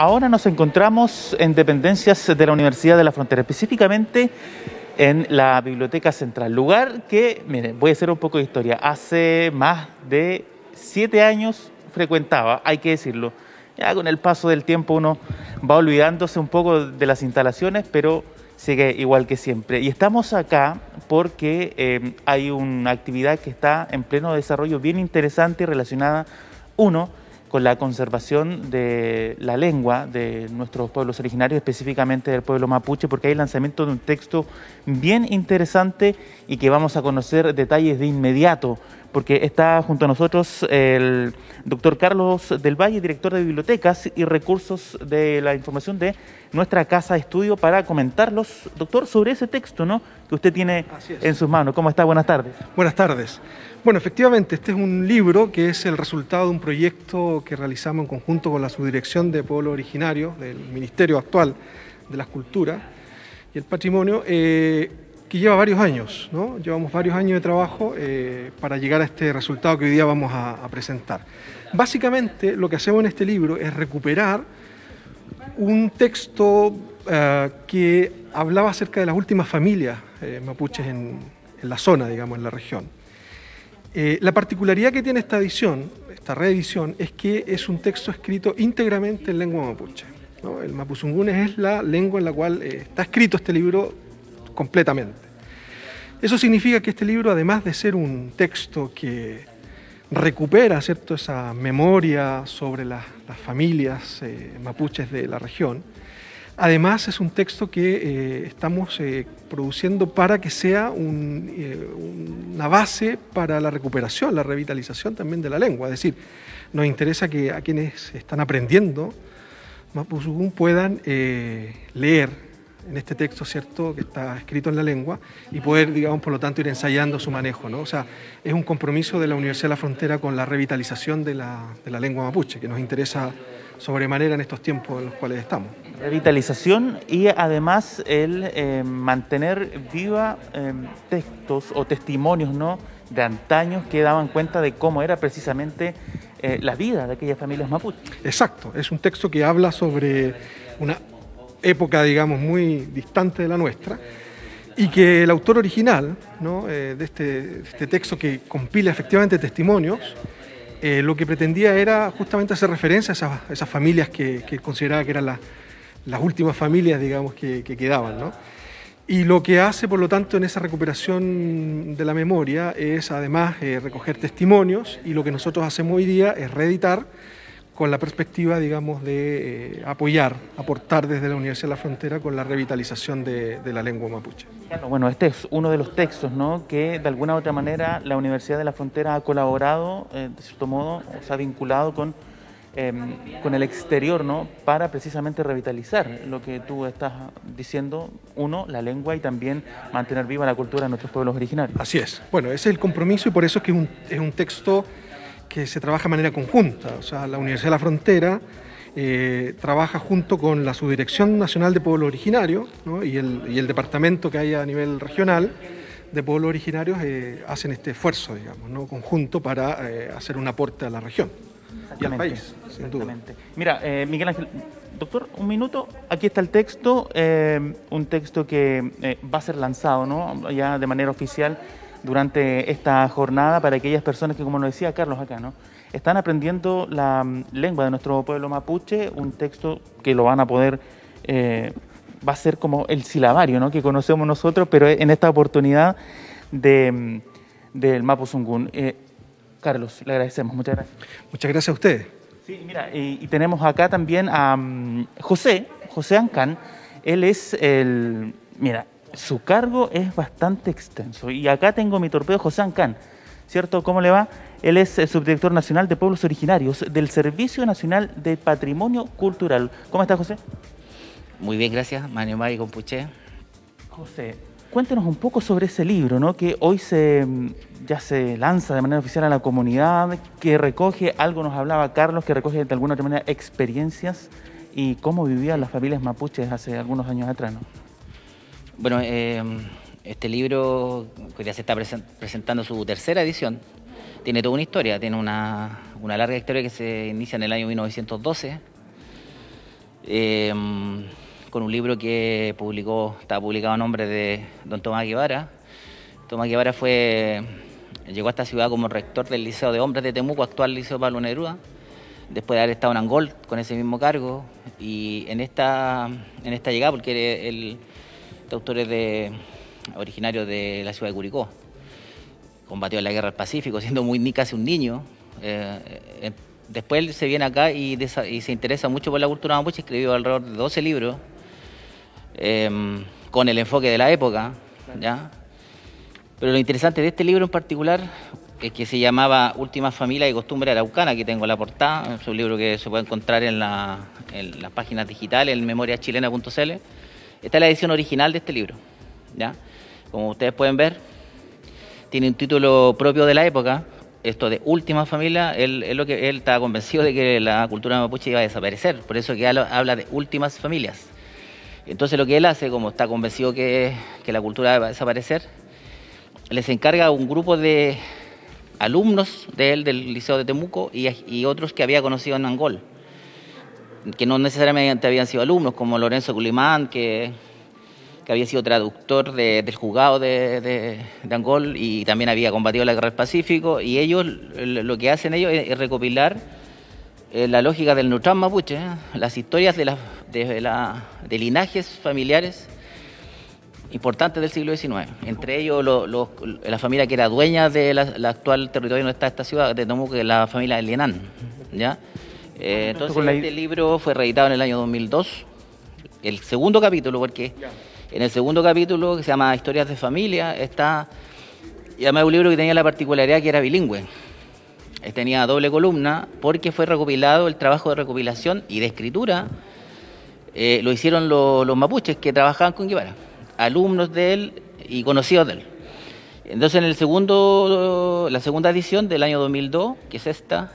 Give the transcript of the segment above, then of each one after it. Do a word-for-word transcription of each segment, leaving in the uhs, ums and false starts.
Ahora nos encontramos en dependencias de la Universidad de la Frontera, específicamente en la Biblioteca Central, lugar que, miren, voy a hacer un poco de historia, hace más de siete años frecuentaba, hay que decirlo. Ya con el paso del tiempo uno va olvidándose un poco de las instalaciones, pero sigue igual que siempre. Y estamos acá porque eh, hay una actividad que está en pleno desarrollo bien interesante y relacionada, uno, con la conservación de la lengua de nuestros pueblos originarios, específicamente del pueblo mapuche, porque hay el lanzamiento de un texto bien interesante y que vamos a conocer detalles de inmediato, porque está junto a nosotros el doctor Carlos del Valle, director de Bibliotecas y Recursos de la Información de nuestra Casa de Estudio, para comentarlos, doctor, sobre ese texto, ¿no?, que usted tiene en sus manos. ¿Cómo está? Buenas tardes. Buenas tardes. Bueno, efectivamente, este es un libro que es el resultado de un proyecto que realizamos en conjunto con la Subdirección de Pueblos Originarios del Ministerio actual de las Culturas y el Patrimonio, eh, que lleva varios años, ¿no? Llevamos varios años de trabajo eh, para llegar a este resultado que hoy día vamos a, a presentar. Básicamente, lo que hacemos en este libro es recuperar un texto eh, que hablaba acerca de las últimas familias eh, mapuches en, en la zona, digamos, en la región. Eh, la particularidad que tiene esta edición, esta reedición, es que es un texto escrito íntegramente en lengua mapuche, ¿no? El mapuzungún es la lengua en la cual eh, está escrito este libro completamente. Eso significa que este libro, además de ser un texto que recupera, ¿cierto?, esa memoria sobre las, las familias eh, mapuches de la región, además es un texto que eh, estamos eh, produciendo para que sea un, eh, una base para la recuperación, la revitalización también de la lengua. Es decir, nos interesa que a quienes están aprendiendo mapuzungún puedan eh, leer en este texto, ¿cierto?, que está escrito en la lengua y poder, digamos, por lo tanto, ir ensayando su manejo, ¿no? O sea, es un compromiso de la Universidad de la Frontera con la revitalización de la, de la lengua mapuche, que nos interesa sobremanera en estos tiempos en los cuales estamos. Revitalización y además el eh, mantener viva eh, textos o testimonios, ¿no?, de antaños que daban cuenta de cómo era precisamente eh, la vida de aquellas familias mapuches. Exacto, es un texto que habla sobre una época, digamos, muy distante de la nuestra, y que el autor original, ¿no?, eh, de, este, de este texto, que compila efectivamente testimonios, Eh, lo que pretendía era justamente hacer referencia a esas, a esas familias que, que consideraba que eran la, las últimas familias, digamos, que, que quedaban, ¿no? Y lo que hace, por lo tanto, en esa recuperación de la memoria es, además, eh, recoger testimonios, y lo que nosotros hacemos hoy día es reeditar con la perspectiva, digamos, de eh, apoyar, aportar desde la Universidad de la Frontera con la revitalización de, de la lengua mapuche. Bueno, este es uno de los textos, ¿no?, que de alguna u otra manera la Universidad de la Frontera ha colaborado, eh, de cierto modo, o se ha vinculado con, eh, con el exterior, ¿no?, para precisamente revitalizar lo que tú estás diciendo, uno, la lengua, y también mantener viva la cultura de nuestros pueblos originarios. Así es. Bueno, ese es el compromiso, y por eso es que es un, es un texto que se trabaja de manera conjunta. O sea, la Universidad de la Frontera eh, trabaja junto con la Subdirección Nacional de Pueblos Originarios, ¿no?, y, el, y el departamento que hay a nivel regional de pueblos originarios eh, hacen este esfuerzo, digamos, ¿no?, conjunto para eh, hacer un aporte a la región y al país, sin duda. Mira, eh, Miguel Ángel, doctor, un minuto, aquí está el texto, eh, un texto que eh, va a ser lanzado, ¿no?, ya de manera oficial durante esta jornada, para aquellas personas que, como nos decía Carlos acá, ¿no?, están aprendiendo la lengua de nuestro pueblo mapuche, un texto que lo van a poder, eh, va a ser como el silabario, ¿no?, que conocemos nosotros, pero en esta oportunidad de, del mapuzungún. Eh, Carlos, le agradecemos, muchas gracias. Muchas gracias a ustedes. Sí, mira, y, y tenemos acá también a um, José, José Ancán, él es el, mira, su cargo es bastante extenso. Y acá tengo mi torpedo, José Ancán, ¿cierto? ¿Cómo le va? Él es el subdirector nacional de Pueblos Originarios del Servicio Nacional de Patrimonio Cultural. ¿Cómo está, José? Muy bien, gracias. Manemari Compuché. José, cuéntenos un poco sobre ese libro, ¿no?, que hoy se, ya se lanza de manera oficial a la comunidad, que recoge, algo nos hablaba Carlos, que recoge de alguna u otra manera experiencias y cómo vivían las familias mapuches hace algunos años atrás, ¿no? Bueno, eh, este libro que ya se está presentando su tercera edición, tiene toda una historia, tiene una, una larga historia que se inicia en el año mil novecientos doce eh, con un libro que publicó, estaba publicado a nombre de don Tomás Guevara. Tomás Guevara fue, llegó a esta ciudad como rector del Liceo de Hombres de Temuco, actual Liceo Pablo Neruda, después de haber estado en Angol con ese mismo cargo. Y en esta, en esta llegada, porque el, el autor es de, originario de la ciudad de Curicó, combatió en la guerra del Pacífico, siendo muy casi un niño. Eh, eh, después él se viene acá y, desa, y se interesa mucho por la cultura mapuche, escribió alrededor de doce libros, eh, con el enfoque de la época, ¿ya? Pero lo interesante de este libro en particular es que se llamaba Últimas Familias y Costumbres Araucanas. Aquí tengo la portada, es un libro que se puede encontrar en, la, en las páginas digitales, en memoria chilena punto c l. Esta es la edición original de este libro, ¿ya? Como ustedes pueden ver, tiene un título propio de la época. Esto de Última Familia, él, él, lo que, él estaba convencido de que la cultura mapuche iba a desaparecer, por eso que habla de Últimas Familias. Entonces lo que él hace, como está convencido que, que la cultura va a desaparecer, les encarga a un grupo de alumnos de él, del Liceo de Temuco, y, y otros que había conocido en Angol, que no necesariamente habían sido alumnos, como Lorenzo Colimán, que, que había sido traductor de, del juzgado de, de, de Angol, y también había combatido la guerra del Pacífico. Y ellos, lo que hacen ellos es recopilar eh, la lógica del Neutral mapuche, ¿eh? Las historias de, la, de, la, de linajes familiares importantes del siglo diecinueve. Entre ellos, lo, lo, la familia que era dueña del de actual territorio donde está esta ciudad de Temuco, que es la familia de Llenán, ¿ya? Eh, entonces, este libro fue reeditado en el año dos mil dos, el segundo capítulo, porque... En el segundo capítulo, que se llama Historias de Familia, está, además, un libro que tenía la particularidad que era bilingüe. Tenía doble columna, porque fue recopilado, el trabajo de recopilación y de escritura, eh, lo hicieron lo, los mapuches que trabajaban con Guevara, alumnos de él y conocidos de él. Entonces, en el segundo, la segunda edición del año dos mil dos, que es esta,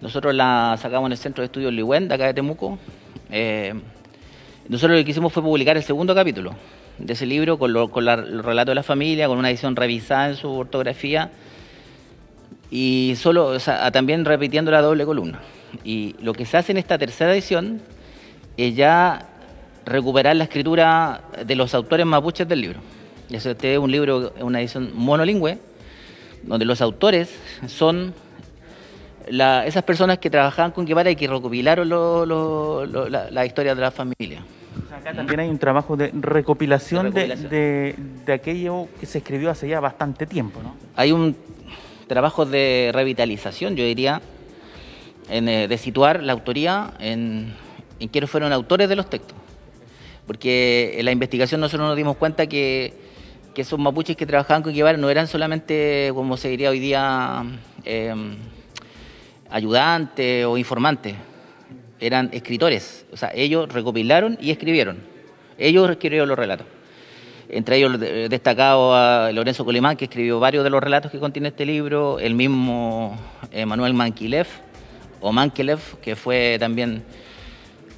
nosotros la sacamos en el Centro de Estudios Liwen, de acá de Temuco. Eh, Nosotros lo que hicimos fue publicar el segundo capítulo de ese libro con, lo, con la, el relato de la familia, con una edición revisada en su ortografía y solo, o sea, también repitiendo la doble columna. Y lo que se hace en esta tercera edición es ya recuperar la escritura de los autores mapuches del libro. Este es un libro, una edición monolingüe, donde los autores son... La, esas personas que trabajaban con Guevara y que recopilaron lo, lo, lo, la, la historia de la familia. O sea, acá también hay un trabajo de recopilación de, recopilación. De, de, de aquello que se escribió hace ya bastante tiempo, ¿no? Hay un trabajo de revitalización, yo diría, en, de situar la autoría en, en quiénes fueron autores de los textos. Porque en la investigación nosotros nos dimos cuenta que, que esos mapuches que trabajaban con Guevara no eran solamente, como se diría hoy día... Eh, ayudantes o informantes, eran escritores, o sea, ellos recopilaron y escribieron, ellos escribieron los relatos. Entre ellos destacado a Lorenzo Colimán, que escribió varios de los relatos que contiene este libro, el mismo eh, Manuel Manquilef, o Manquilef, que fue también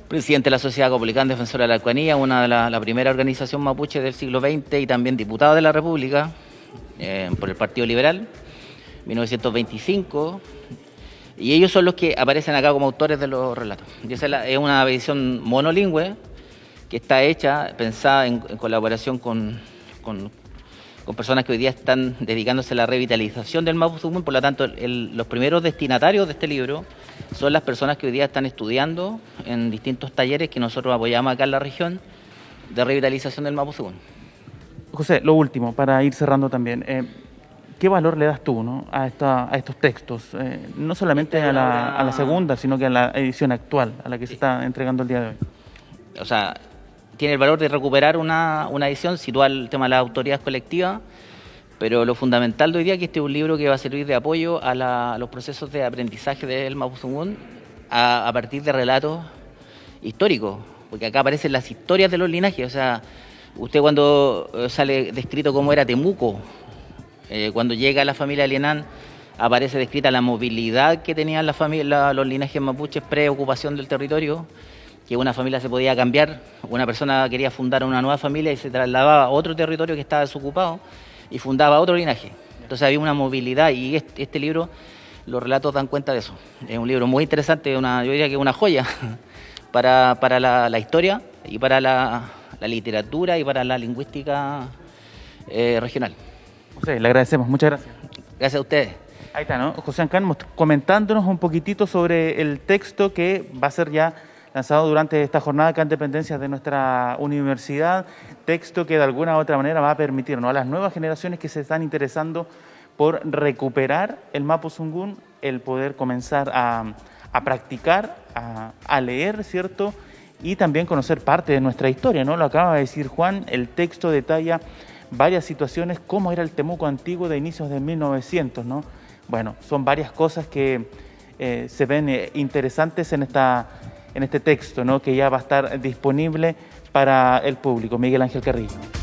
presidente de la Sociedad Republicana Defensora de la Alcuanía, una de la, la primera organización mapuche del siglo veinte, y también diputado de la República eh, por el Partido Liberal, mil novecientos veinticinco... Y ellos son los que aparecen acá como autores de los relatos. Y esa es, la, es una edición monolingüe que está hecha, pensada en, en colaboración con, con, con personas que hoy día están dedicándose a la revitalización del mapuzungún. Por lo tanto, el, el, los primeros destinatarios de este libro son las personas que hoy día están estudiando en distintos talleres que nosotros apoyamos acá en la región de revitalización del mapuzungún. José, lo último, para ir cerrando también... Eh... ¿Qué valor le das tú, ¿no? a, esta, a estos textos? Eh, no solamente a la, a la segunda, sino que a la edición actual, a la que se está entregando el día de hoy. O sea, tiene el valor de recuperar una, una edición, situar el tema de las autoridades colectivas, pero lo fundamental de hoy día es que este es un libro que va a servir de apoyo a, la, a los procesos de aprendizaje del mapuzungún a, a partir de relatos históricos, porque acá aparecen las historias de los linajes. O sea, usted cuando sale descrito cómo era Temuco, Eh, cuando llega la familia Llenán, aparece descrita la movilidad que tenían la familia, los linajes mapuches pre-ocupación del territorio, que una familia se podía cambiar, una persona quería fundar una nueva familia y se trasladaba a otro territorio que estaba desocupado y fundaba otro linaje. Entonces había una movilidad y este, este libro, los relatos dan cuenta de eso. Es un libro muy interesante, una, yo diría que es una joya, para, para la, la historia y para la, la literatura y para la lingüística eh, regional. José, le agradecemos, muchas gracias. Gracias a ustedes. Ahí está, ¿no? José Ancán comentándonos un poquitito sobre el texto que va a ser ya lanzado durante esta jornada acá en dependencias de nuestra universidad, texto que de alguna u otra manera va a permitirnos a las nuevas generaciones que se están interesando por recuperar el mapuzungún, el poder comenzar a, a practicar, a, a leer, ¿cierto? Y también conocer parte de nuestra historia, ¿no? Lo acaba de decir Juan, el texto detalla varias situaciones, cómo era el Temuco antiguo de inicios de mil novecientos, ¿no? Bueno, son varias cosas que eh, se ven eh, interesantes en esta... en este texto, ¿no?, que ya va a estar disponible para el público. Miguel Ángel Carrillo.